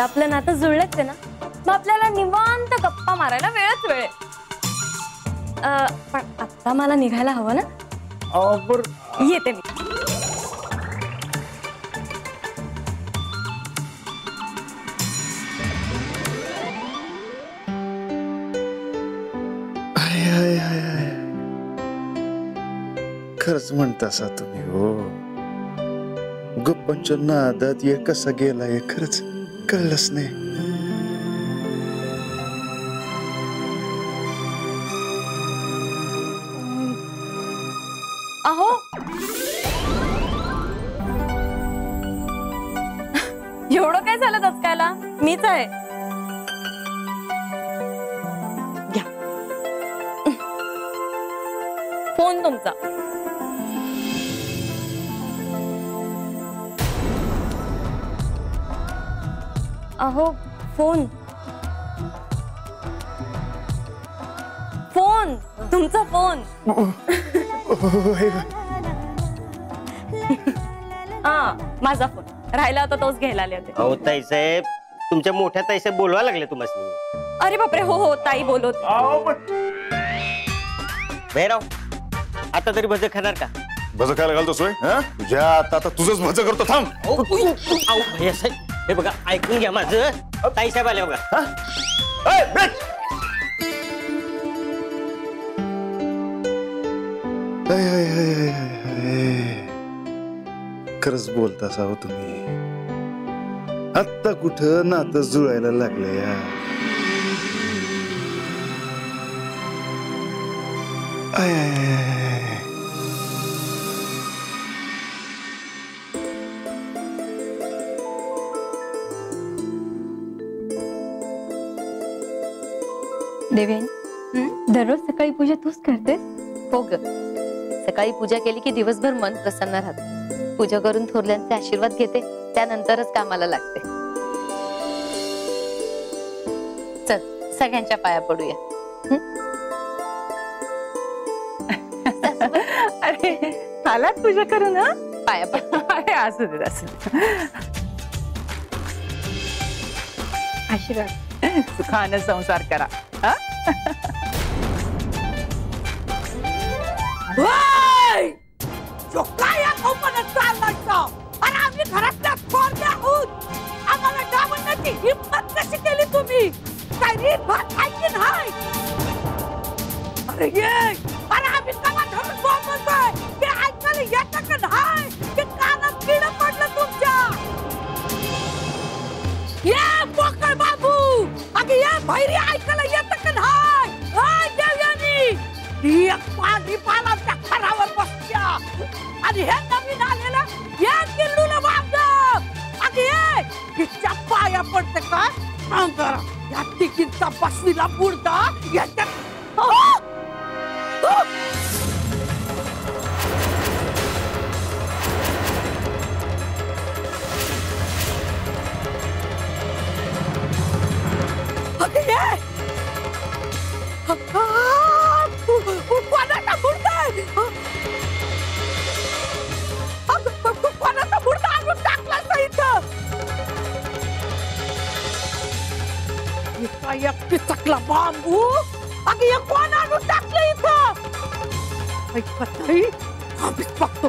आता आपलं नातं जुळलंच आहे ना, मग आपल्याला निवांत गप्पा मारायला वेळच वेळ आहे. पण आता मला निघायला हवं ना. येते मी. खरच म्हणतासा तुम्ही हो, गप्पांच्या आदात ये कसा गेला हे खरच कळलंच नाही. अहो एवढं काय झालं दचकायला, मीच आहे. घ्या फोन तुमचा. अहो फोन फोन तुमचा फोन. माझा फोन राहिला होता तोच घ्यायला आले होते. अहो ताई साहेब, तुमच्या मोठ्या ताई साहेब बोलवा लागले तुम्हाला. अरे बापरे, हो हो ताई बोलवत. भैरव आता तरी भजे खाणार का? भजे खायला घालतोय तुझ्या आता तुझंच भजे करतो. थांब भैया साहेब, हे बघा ऐकून घ्या माझं. ताई साहेब आले बघा. खरंच बोलतासा हो तुम्ही. आत्ता कुठं नातं जुळायला लागलं या. आय आय देवेन, दररोज सकाळी पूजा तूच करतेस? हो ग, सकाळी पूजा केली की दिवसभर मन प्रसन्न राहतं. पूजा करून थोरल्यांचे आशीर्वाद घेते, त्यानंतरच कामाला लागते. चल सगळ्यांच्या पाया पडूया. अरे आलात पूजा करून ना, पाया पड. अरे असू दे असू दे, आशीर्वाद. सुखाने संसार करा. हिम्मत कशी केली तुम्ही? तुमच्या बाबू अगे या भैरी ऐकायला येत का नाही? देवयानी पाणी पानाच्या खरावर बसत्या आणि हे नवीन आलेलं या किल्लूला वागत. अगे तिच्या पाया पडते का? या तिकींचा बसणीला बुडता याच्या. टाकला बांबू. अगे या कोण आणून टाकलं इथं? ऐकत नाही आम्हीच बघतो.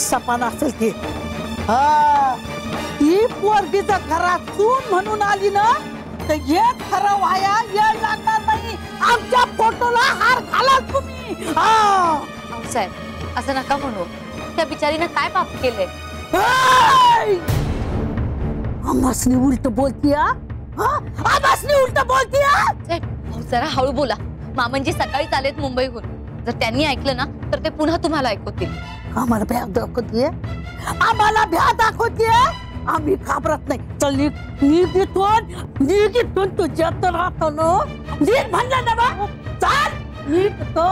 सपान असेल ती पोरगी जर घरात तू म्हणून आली ना तर हे खरं व्हायला वेळ लागणार नाही. आमच्या फोटोला हार घालाल तुम्ही. साहेब असं नका म्हणू. त्या बिचारीनं काय पाप केले? आम्हासनी उलट बोलती. आम्हासनी उलट बोलती. जरा हळू बोला. मामांजी सकाळीच आलेत मुंबईहून. जर त्यांनी ऐकलं ना तर ते पुन्हा तुम्हाला ऐकवतील. आम्हाला भ्याद दाखवतीये. आम्हाला भ्याद दाखवतीये. आम्ही घाबरत नाही. चल नीट तुझ्या तर राहतो ना. नीट म्हणलं ना बा. चाल नीट तो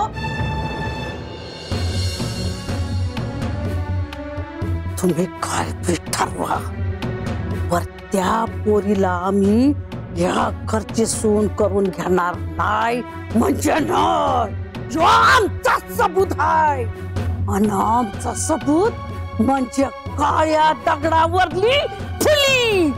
तुम्ही काय ठरवा. पर त्या पोरीला आम्ही या घरची सून करून घेणार नाही. म्हणजे नाही. जो आमचा सबूत आहे. आमचा सबूत म्हणजे काळ्या दगडावरली फुली.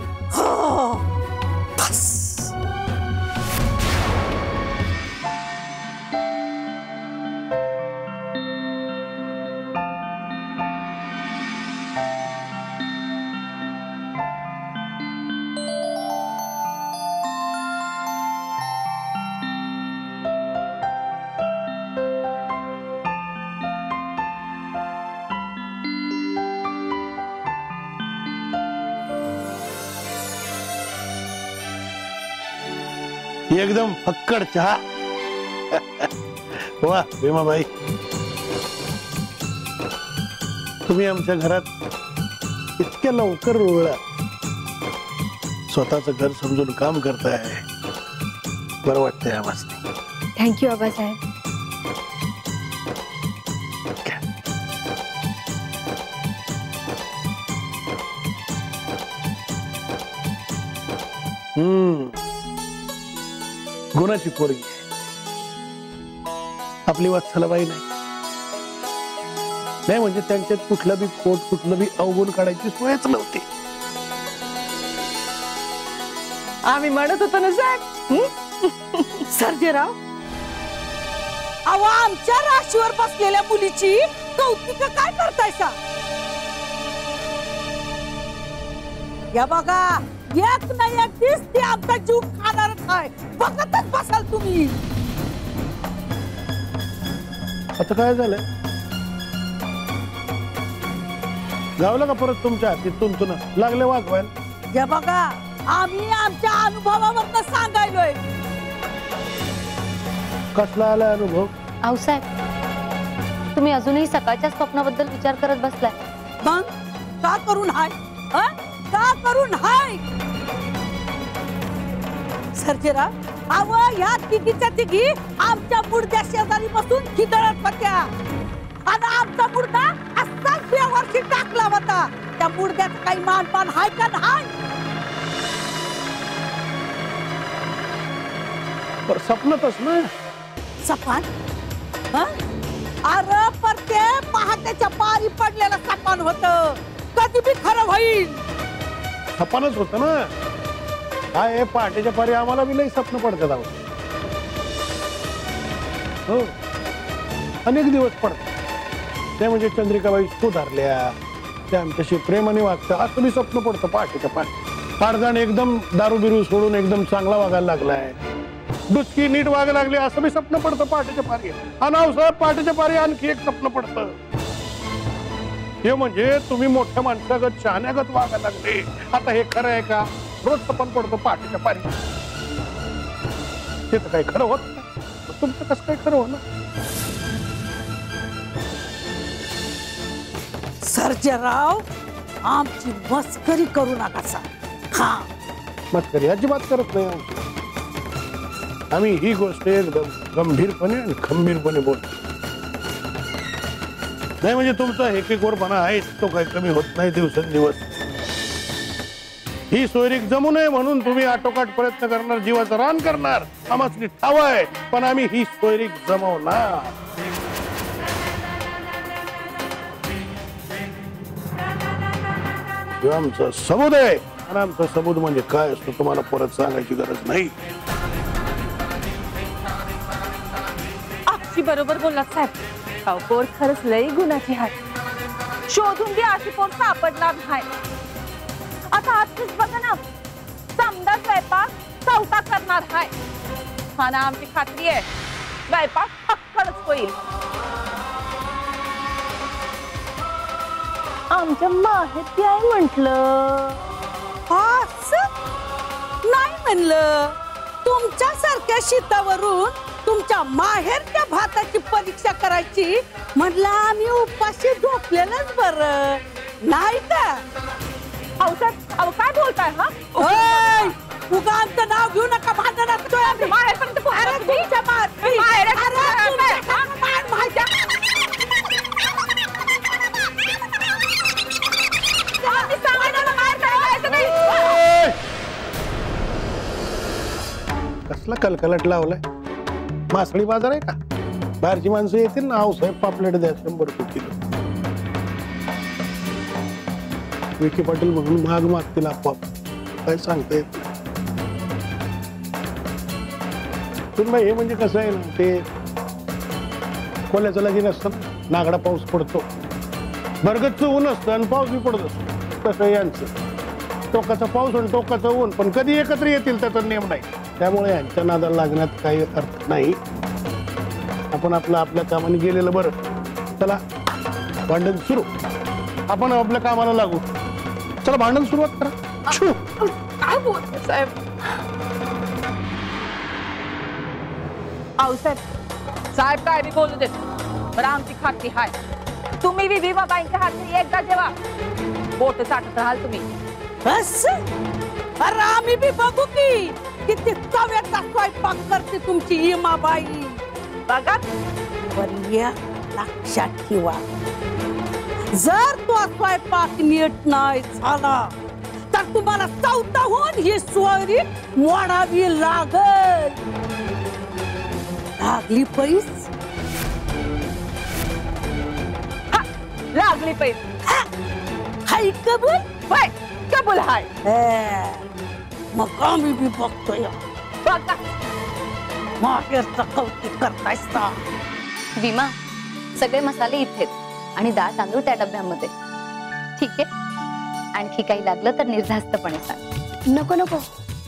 एकदम फक्कड़ चहा. वाह भीमा भाई तुम्ही आमच्या घरात इतक्या लवकर रुळला. स्वतःचं घर समजून काम करताय. बरं वाटतंय आम्हाला. Thank you Abasaheb. गुणाची पोरगी आपली वात्सलबाई नाही. नाही म्हणजे त्यांच्यात कुठला बी खोट कुठला बी अवगुण काढायची सोयच नव्हती. आम्ही म्हणत होतो ना साहेब. सर्जेराव अहो आमच्या राशीवर बसलेल्या मुलीची कौतिक काय करतायसा? या बघा एक ना एक दिस ती आमचा जीव खाणारच आहे. बघतच बसाल तुम्ही. आता काय झालं? गावला का परत तुमच्या तिथून तुला लागले वागवायला? या बघा आम्ही आमच्या अनुभवावरनं सांगायलोय. कसला आला अनुभव? आऊ साहेब तुम्ही अजूनही सकाळच्या स्वप्नाबद्दल विचार करत बसलाय. मग का करून हाय? का करून हाय? सर्जेरा अव या तिघीच्या तिघी आमच्या बुडद्या शेजारी बसून खिदळत होत्या. आणि आमचा बुडदा असाच बेवर्षी टाकला होता. त्या बुडद्याचं काही मानपान हाय का नाही? पर सपनतच ना सपान. अरे पर ते पहाटेच्या पारी पडलेलं सपान होतं. कधी बी खरं होईल. सपानच होत ना. काय पहाटेच्या पारी आम्हाला बी लई स्वप्न पडतात. हो अनेक दिवस पडतात. ते म्हणजे चंद्रिकाबाई सुधारल्या वागते आमच्याशी प्रेमाने वागता असं मी स्वप्न पडतं पाठीच्या पाठी फारजण एकदम दारू बिरू सोडून एकदम चांगला वागायला लागलाय दुसकी नीट वागायला लागली असं मी स्वप्न पडतं पाठीच्या पारी अनावसाहेब पाठीच्या पारी आणखी एक स्वप्न पडतं हे म्हणजे तुम्ही मोठ्या माणसागत शहाण्यागत वागायला लागले आता हे खरं आहे का रोज स्वप्न पडतं पाठीच्या पारी हे तर काही खरं होत नाही तुमचं कसं काय खरं होणार सर्जराव आमची मस्करी करू नका सर हाँ मस्करी अजिबात करत नाही आम्ही ही गोष्ट एकदम गंभीरपणे आणि खंबीरपणे बोलतो नाही म्हणजे तुमचा हेकेखोरपणा आहे तो काही कमी होत नाही दिवसेंदिवस ही सोयरीक जमू नये म्हणून तुम्ही आटोकाट प्रयत्न करणार जीवाचं रान करणार आम्हाला ठाव आहे पण आम्ही ही सोयरीक जमवणार आमचं सबूत आहे आणि आमचं सबूत म्हणजे काय असतो तुम्हाला परत सांगायची गरज नाही अक्षी बरोबर बोललात साहेब अवपोर खरंच लई गुणाची हात शोधून घे अशी पोर सापडणार नाही आता आजच बघा ना समदा स्वयंपाक चौथा करणार आहे हा ना आमची खात्री आहे स्वयंपाक पक्कच होईल आमच्या माहिती आहे म्हटलं पाच नाही म्हणलं तुमच्या सारख्या शेतावरून तुमच्या माहेरच्या भाताची परीक्षा करायची म्हटलं आम्ही उपाशी झोपलेलंच बरं नाही का अव काय बोलताय हा उगा आमचं नाव घेऊ नका भांडणात माहेर कसला कलकलट लावलाय मासळी बाजार आहे का बाहेरची माणसं येतील ना आव साहेब पापलेट द्या 100 रुपये किलो विखे पाटील म्हणून महाग मागतील आपोआप काय सांगता येत नाही हे म्हणजे कसं आहे ना ते कोल्याचं लगीन असतं नागडा पाऊस पडतो बरगतचं ऊन असतं आणि पाऊस बी पडत असतो तसं यांचं टोकाचा पाऊस आणि टोकाचं ऊन पण कधी एकत्र येतील त्याचा नियम नाही त्यामुळे यांच्या नादाला लागण्यात काही अर्थ नाही आपण आपलं आपल्या कामाने गेलेलं बरं चला भांडण सुरू आपण आपल्या कामाला लागू चला भांडण सुरुवात करा काय बोलत साहेब आऊ साहेब साहेब काय मी बोलू देत पण आमची खात्री हाय तुम्ही बी विमा बँकेच्या हाती एकदा जेवा बोट चाटत राहाल तुम्ही बस अरे आम्ही बी बघू की किती चव्याचा स्वयंपाक करते तुमची इमाबाई बघा बरिया लक्षात ठेवा जर तो स्वयंपाक नीट नाही झाला तर तुम्हाला चौथाहून ही सोयरी मोडावी लागल लागली पैस हाय कबूल होय कबूल हाय मग आम्ही बी बघतोय बघा माहेरचं कौतुक करतायस ना विमा सगळे मसाले इथेच आणि डाळ तांदूळ त्या डब्यामध्ये ठीक आहे आणखी काही लागलं तर निर्धास्तपणे सांग नको नको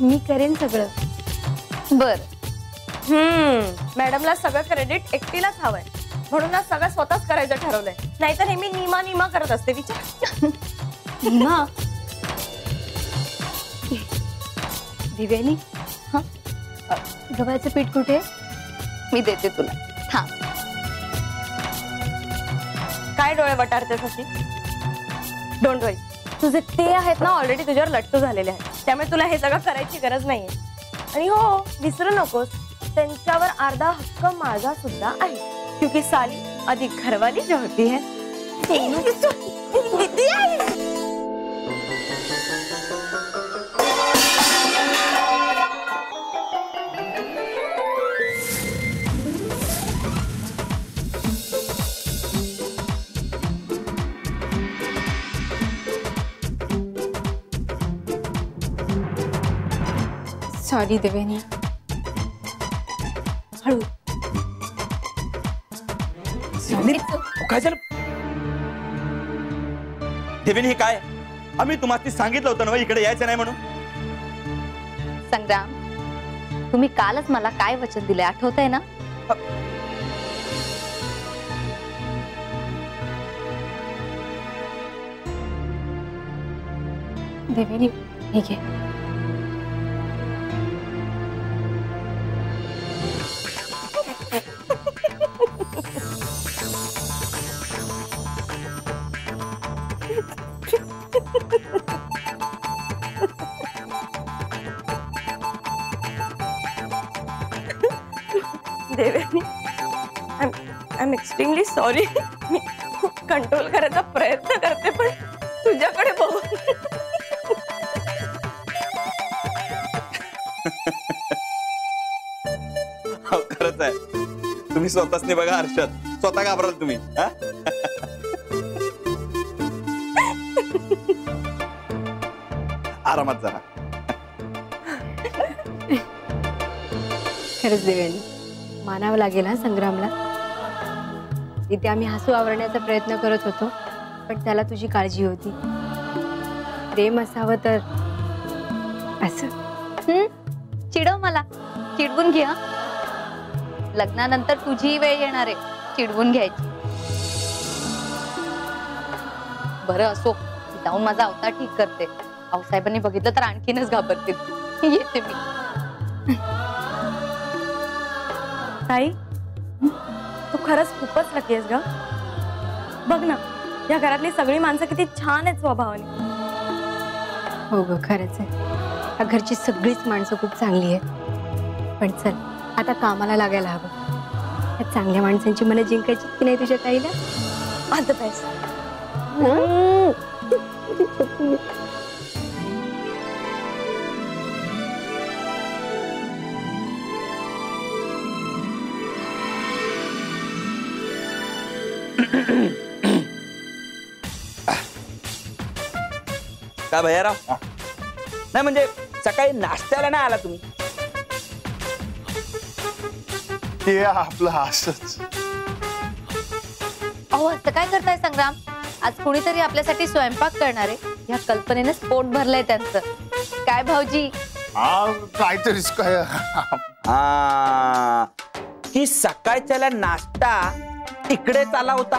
मी करेन सगळं बर मॅडमला सगळं क्रेडिट एकटीलाच हवंय म्हणून ना सगळं स्वतःच करायचं ठरवलंय नाहीतर हे मी निमा निमा करत असते विचार निमा दिव्यानी हां गव्हाचं पीठ कुठे मी देते तुला हां काय डोळे वटारतेस अशी डोंट वरी तुझे ते आहेत ना ऑलरेडी तुझ्यावर लट्टू झालेले आहेत त्यामुळे तुला हे सगळं करायची गरज नाहीये आणि हो विसरू नकोस त्यांच्यावर अर्धा हक्क माझा सुद्धा आहे क्योंकि साली अधिक घरवाली जो होती है सॉरी देवयानी हळू काय झालं देवीन हे काय? आम्ही तुम्हाला सांगितलं होतं ना इकडे यायचं नाही म्हणून। संग्राम, तुम्ही कालच मला काय वचन दिले आठवतंय ना? देवीनी ठीक आहे। I'm extremely sorry. Me control करायचा प्रयत्न करते पण तुझ्याकडे बघून खरंच आहे तुम्ही स्वतःच नाही बघा हर्षद, स्वतः घाबराल तुम्ही। आरामात जरा। खरंच देव्यानी मानावं लागेल हा संग्रामला। इथे आम्ही हसू आवरण्याचा प्रयत्न करत होतो पण त्याला तुझी काळजी होती। प्रेम असावं तर असं चिडव, मला चिडवून घे। लग्नानंतर तुझी वेळ येणार आहे चिडवून घ्यायची। बरं असो, जाऊन माझा अवतार ठीक करते। आऊसाहेबांनी बघितलं तर आणखीनच घाबरतील। येते मी। ताई तू खरच खूपच लकी आहेस ग। बघ ना या घरातली सगळी माणसं किती छान आहेत स्वभावाने। हो ग खरच आहे, या घरची सगळीच माणसं खूप चांगली आहेत। पण चल आता कामाला लागायला हवं। या चांगल्या माणसांची मनं जिंकायची की नाही तुझ्या ताईला? आता पैसा का भैयाराव नाही म्हणजे सकाळी नाश्त्याला नाही आला तुम्ही? ते आपलं असंच। अहो असं काय करताय संग्राम? आज कोणीतरी आपल्यासाठी स्वयंपाक करणार आहे या कल्पनेने पोट भरलंय त्यांचं। काय भाऊजी? काहीतरी काय ही सकाळच्याला नाश्ता इकडे चाला होता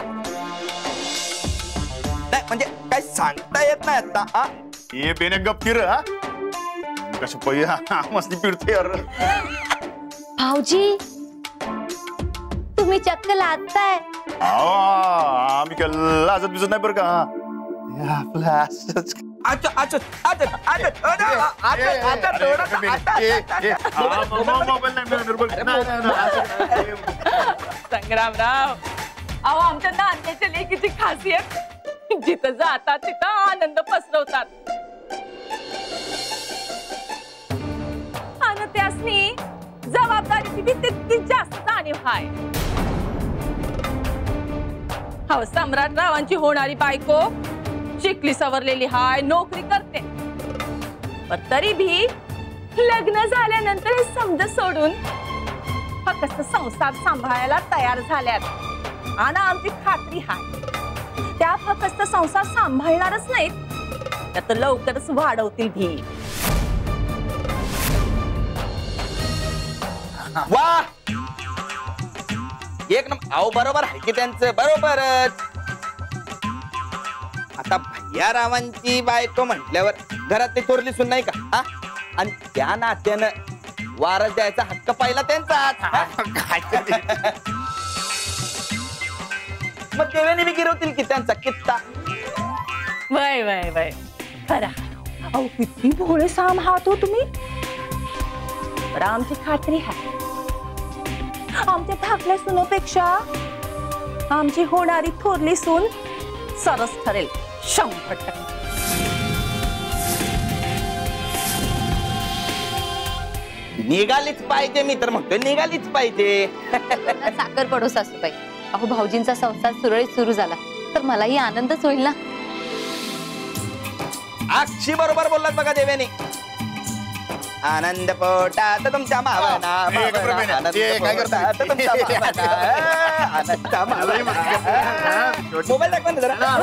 म्हणजे काय सांगता येत नाही आता। हे बेने गप फिर कशा पैसे फिरते यार। भाऊजी तुम्ही चक्क लाजताय। आम्ही काय लाजत बिजत नाही बरं का। आपला असंच अच्छा अच्छा अच्छा अच्छा संग्रामराव अहो आमच्या नात्याच्या लेकीची खासियत जिथं जातात तिथं आनंद पसरवतात। आणि त्यासनी जबाबदारीची किती जास्त जाणीव हाय। हो सम्राट रावांची होणारी बायको शिकली सवरलेली हाय, नोकरी करते, पण तरी भी लग्न झाल्यानंतर समज सोडून फक्त संसार सांभाळायला तयार झाल्यात। आणि आमची खात्री हाय त्या फक्त संसार सांभाळणारच नाहीत त्यात लवकरच वाढवतील भी। वा एक नंबर। आओ बरोबर आहे की त्यांचं बरोबरच। आता भैयारावांची बायको म्हटल्यावर घरातली थोरली सून नाही का? आणि त्या नात्यानं वारस द्यायचा हक्क पाहिला त्यांचा। मग देव्यानी गिरवतील की त्यांचा कित्ता। वय वय वय खरा। अहो किती भोळे साम आहात हो तुम्ही। पण आमची खात्री आहे आमच्या धाकल्या सुनापेक्षा आमची होणारी थोरली सून सरस ठरेल 100%। निघालीच पाहिजे। मी तर म्हणतो निघालीच पाहिजे। साखर पडो सासूबाई। अहो भाऊजींचा संसार सुरळीत सुरू झाला तर मलाही आनंदच होईल ना। अक्षी बरोबर बोललात बघा देव्यानी। आनंद पोटात तुमच्या मावना काय करतात तुमच्या मावना आनंद मावना मोबाईल दाखवा ना जरा।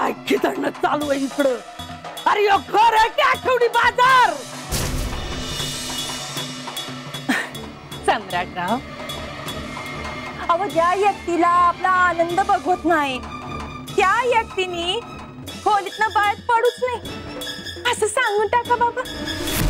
काय खिदडणं चालू आहे इकडं? अरे यो घर आहे की आठवडी बाजार? सम्राटराव, अहो ज्या व्यक्तीला आपला आनंद बघत नाही त्या व्यक्तीने खोलीतनं बाहेर पडूच नाही असं सांगून टाका बाबा।